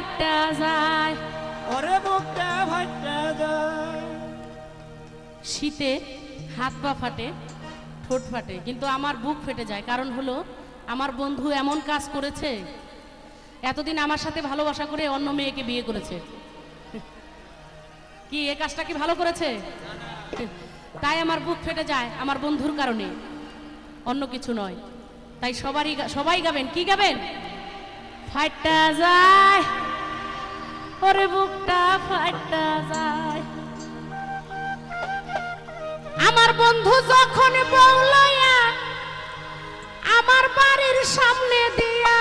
ভাট্টা যায়, ওরে বুকটা ভাট্টা যায়। শীতে হাত পা ফাটে, ঠোঁট ফাটে, কিন্তু আমার বুক ফেটে যায়। কারণ হলো আমার বন্ধু এমন কাজ করেছে, এতদিন আমার সাথে ভালোবাসা করে অন্য মেয়েকে বিয়ে করেছে। কি এই কাজটা কি ভালো করেছে? তাই আমার বুক ফেটে যায় আমার বন্ধুর কারণে, অন্য কিছু নয়। তাই সবাই গাবেন। কি গাবেন? ফাট্টা যায় ওরে বুকটা ফাট্টা যায়, আমার বন্ধু যখন বউলায়া আমার বাড়ির সামনে দিয়া,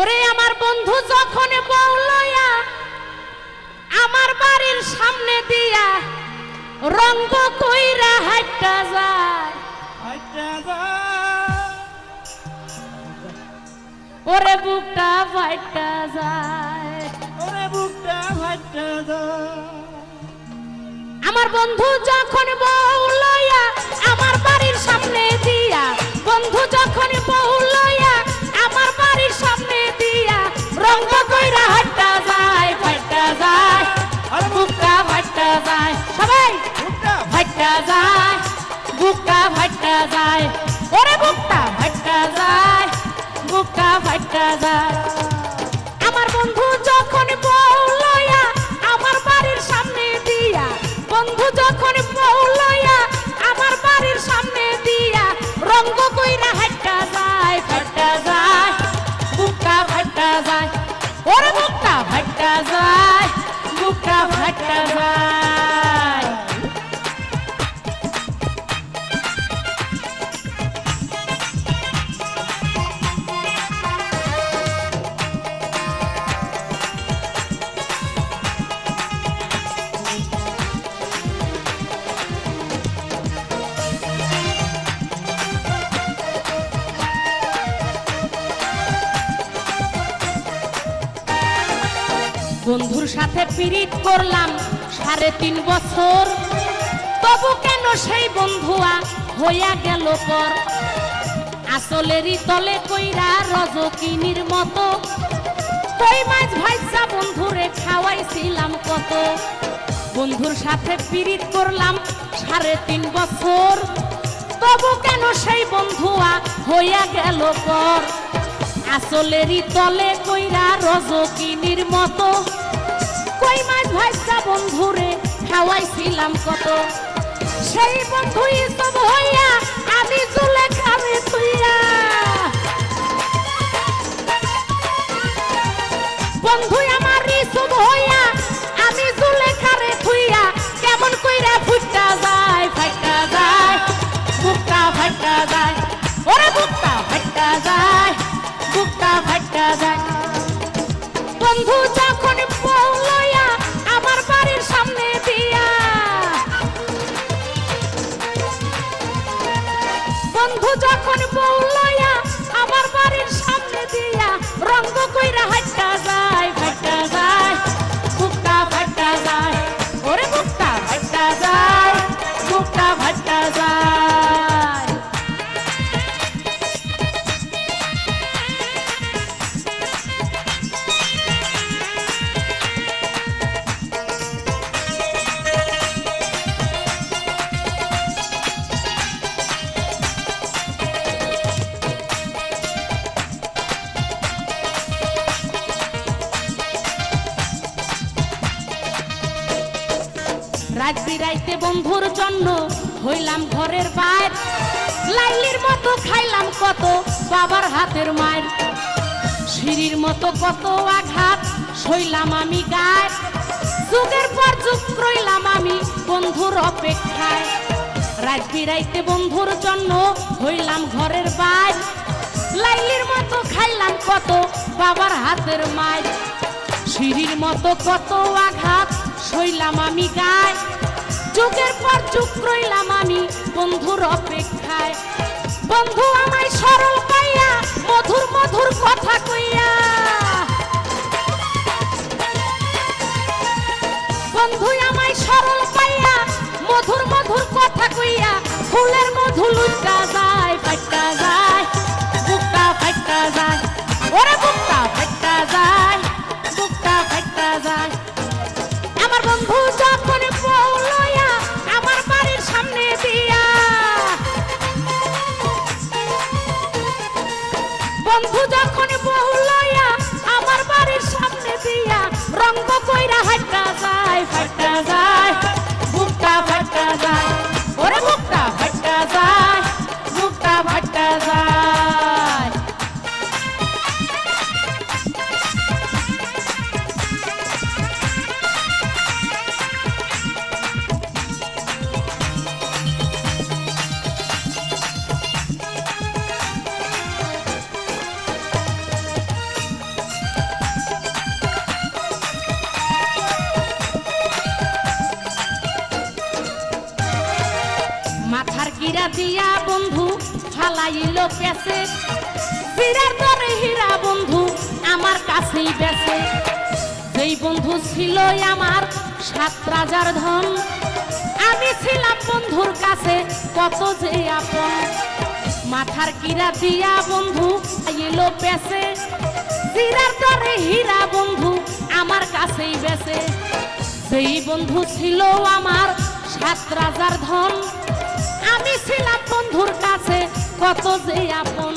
ওরে আমার বন্ধু যখন বউলায়া আমার বাড়ির সামনে দিয়া রঙ্গ কইরা হাইটা যায়, হাইটা যায় ওরে বুকটা ফাইটা যায়, ওরে বুকটা ফাইটা যায়। আমার বন্ধু যখন বউ লইয়া আমার বাড়ির সামনে দিয়া, বন্ধু যখন বউ লইয়া আমার বাড়ির সামনে দিয়া রঙ্গ কইরা হাইটা যায়, ফাইটা যায় আর বুকটা ফাইটা যায়। সবাই ফাইটা যায়, বুকটা ফাইটা যায়, ওরে বুকটা ফাইটা যায়, বুকটা ফাইটা যায়। আমার বন্ধু যখন বউ লইয়া আমার বাড়ির সামনে দিয়া, বন্ধু যখন বউ লইয়া আমার বাড়ির সামনে দিয়া রঙ্গ কইরা হাইটা যায়, ফাইটা যায়, বুকটা ফাইটা যায়, ওরে বুকটা ফাইটা যায়, বুকটা ফাইটা যায়। বন্ধুর সাথে পিরিত করলাম 3.5 বছর, তবু কেন সেই বন্ধুয়া হইয়া গেল পর? আসলেরই তলে কইরা রজকিনীর মতো কই মাছ ভাইসা বন্ধুরে খাওয়াইছিলাম কত। বন্ধুর সাথে পিরিত করলাম 3.5 বছর, তবু কেন সেই বন্ধুয়া হইয়া গেল পর? আসলেরই তলে কইরা রজকিনীর মতো কই মাছ ভাইসা বন্ধুরে খাওয়াইছিলাম কত। সেই বন্ধুই সব হইয়া আমি জুলেখারে তুইয়া, বন্ধুই আমারই সব হইয়া আমি জুলেখারে তুইয়া কেমন কইরা ফুটটা যায়, ফাইটা যায়, বুকটা ফাইটা যায়, ওরে বুকটা ফাইটা যায়, বুকটা ফাইটা যায়। বন্ধু যখন বউ লইয়া আমার বাড়ির সামনে দিয়া, বন্ধু যখন বউ লইয়া আমার বাড়ির সামনে দিয়া রঙ্গ কইরা হাইটা যায়, ফাইটা যায়, বুকটা ফাইটা যায়, ওরে বুকটা ফাইটা যায়, বুকটা ফাইটা যায়। রাত বিরাইতে বন্ধুর জন্য হইলাম ঘরের বাইর, লাইলির মতো খাইলাম কত বাবার হাতের মার, সিঁড়ির মতো কত আঘাত সইলাম আমি গায়, যুগের পর যুগ রইলাম আমি বন্ধুর অপেক্ষায়। রাত বিরাইতে বন্ধুর জন্য হইলাম ঘরের বাইর, লাইলির মতো খাইলাম কত বাবার হাতের মার, সিঁড়ির মতো কত আঘাত সইলাম আমি গায়, যুগের পর যুগ রইলাম আমি বন্ধুর অপেক্ষায়। বন্ধু আমায় সরল পাইয়া মধুর মধুর কথা কইয়া, বন্ধু আমায় সরল পাইয়া মধুর মধুর কথা কইয়া ফুলের মধু লুটা যায়, ফাইটা যায়, বুকটা ফাইটা যায়, ওরে বন্ধু যখন বহুলয়া আমার বাড়ির সামনে দিয়া রঙ্গ কইরা হাঁটা যায় বুকটা ফাটা যায় ওরে বুকটা ফাটা যায় বুকটা ফাটা যায় দিয়া বন্ধু ফালাইলো পেছে ফিরার দরে হীরা বন্ধু আমার কাছেই বেছে যেই বন্ধু ছিল আমার 7,000 ধন আমি ছিলাম বন্ধুর কাছে কত যে আপন মাথার কিরা দিয়া বন্ধু আইলো পেছে ফিরার দরে হীরা বন্ধু আমার কাছেই বেছে যেই বন্ধু ছিল আমার 7,000 ধন আমি ছিলাম বন্ধুর কাছে কত যে আপন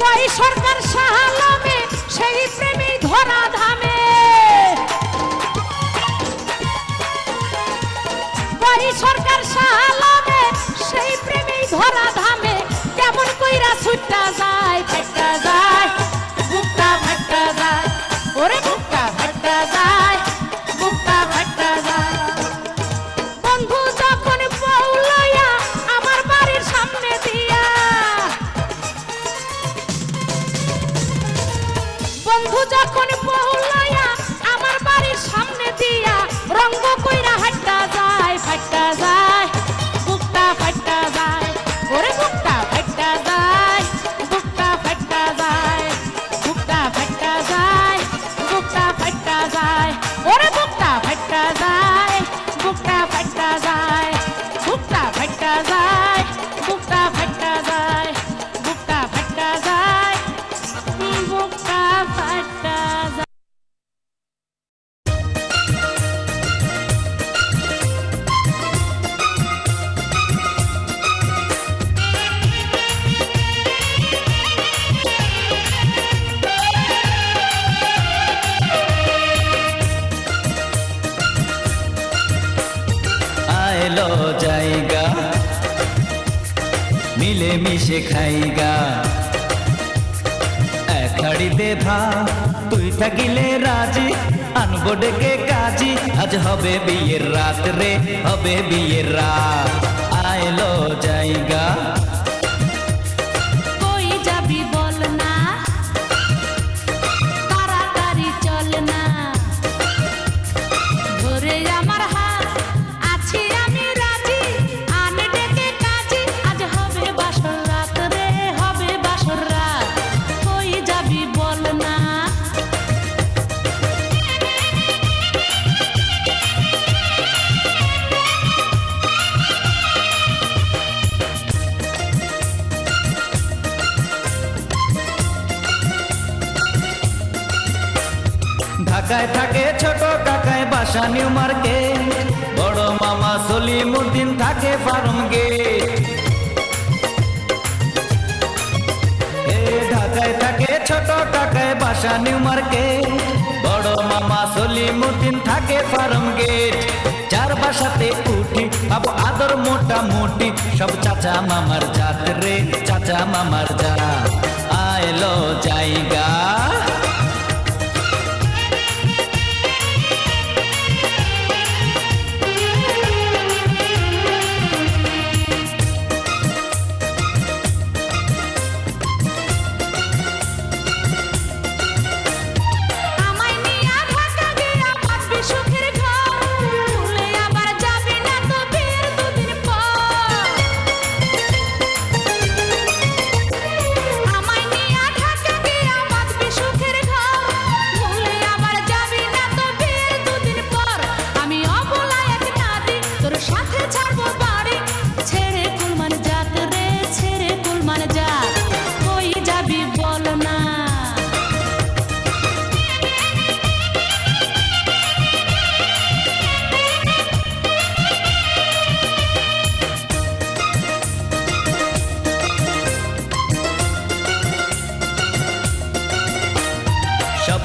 কই সরকার সাহালামে সেই প্রেমী ধরা ধামে কই সরকার সাহালামে সেই প্রেমী ধরা ধামে কেমন কইরা ছুট্টা যায় ফাটা যায় বুকটা ফাটা যায় ওরে বুকটা ফাটা যায় বুকটা ফাটা যায় বন্ধু যখন যখন বহুলয়া আমার বাড়ির সামনে দিয়া রঙ্গ কইরা হাঁটা যায় বুকটা ফাটা যায় ওরে বুকটা ফাটা যায় বুকটা ফাটা যায় বুকটা ফাটা যায় বুকটা ফাটা যায় ওরে বুকটা ফাটা যায় বুকটা ফাটা যায় বুকটা ফাটা যায় বুকটা ফাটা যায় বুকটা ফাটা যায় বুকটা ফাটা मिशे खाईगा एखाड़ी दे भा तुई थाकिले राजी आनबो डेके काजी आज हबे बिये रात रे हबे बिये रात आइलो जाईगा कोई जाबी बोलना तारातारी चलना धरे आमार हाथ आछि आमी राजी आने डेके काजी आज हबे बासर रात रे हबे बासर रात कोई जाबी बोलना ঢাকায় থাকে ছোট কাকায় বাসা নিউ মার্কেট বড় মামা সলিমউদ্দিন থাকে ফার্ম গেট ঢাকায় থাকে ছোট কাকায় বাসা নিউ মার্কেট বড় মামা সলিমউদ্দিন থাকে ফার্ম গেট চার বাসাতে উঠি আবু আদর মোটামুটি সব চাচা মামার জাত রে চাচা মামার জাত আইলো জায়গা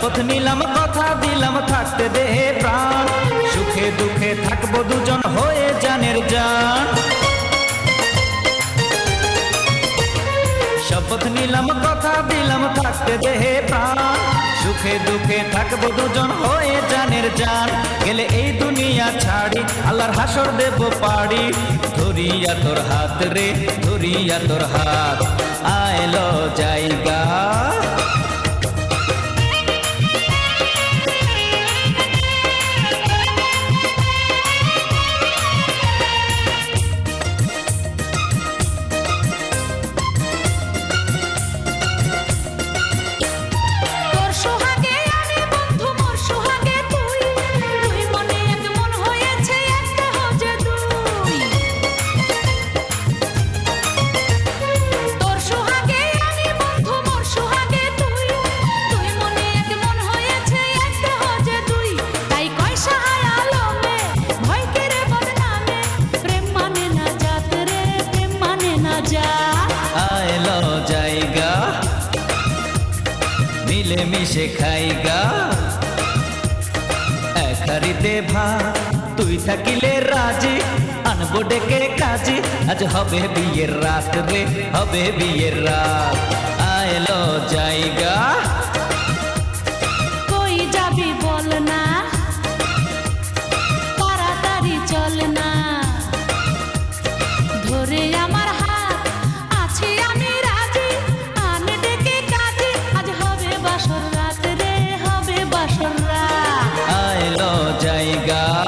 শপথ নিলাম কথা দিলাম থাকতে দে প্রাণ, সুখে দুঃখে থাকবো দুজন হয়ে জানের জান। শপথ নিলাম কথা দিলাম থাকতে দে প্রাণ, সুখে দুঃখে থাকবো দুজন হয়ে জানের জান। গেলে এই দুনিয়া ছাড়ি আল্লাহর হাসর দেব পাড়ি, ধরিয়া তোর হাত রে ধরিয়া তোর হাত আইলো জায়গা। मिले मिशे खाईगा एकारिते भाग तुई थाकिले राजी आनबो डेके काजी। आज हबे बिये रात रे हबे बिये रात आएलो जाईगा। I love you.